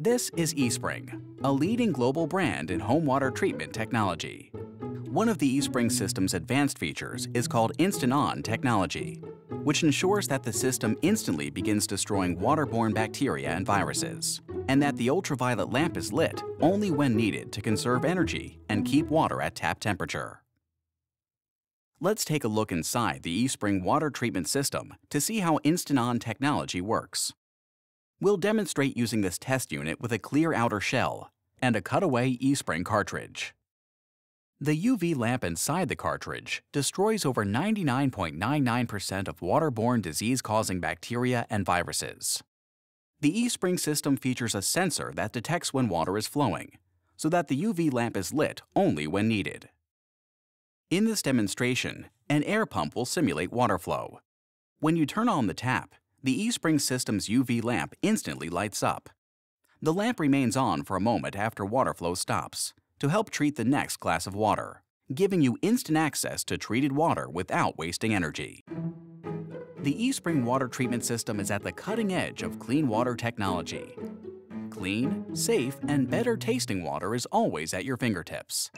This is eSpring, a leading global brand in home water treatment technology. One of the eSpring system's advanced features is called Instant On technology, which ensures that the system instantly begins destroying waterborne bacteria and viruses, and that the ultraviolet lamp is lit only when needed to conserve energy and keep water at tap temperature. Let's take a look inside the eSpring water treatment system to see how Instant On technology works. We'll demonstrate using this test unit with a clear outer shell and a cutaway eSpring cartridge. The UV lamp inside the cartridge destroys over 99.99% of waterborne disease-causing bacteria and viruses. The eSpring system features a sensor that detects when water is flowing, so that the UV lamp is lit only when needed. In this demonstration, an air pump will simulate water flow. When you turn on the tap, the eSpring system's UV lamp instantly lights up. The lamp remains on for a moment after water flow stops to help treat the next glass of water, giving you instant access to treated water without wasting energy. The eSpring water treatment system is at the cutting edge of clean water technology. Clean, safe, and better tasting water is always at your fingertips.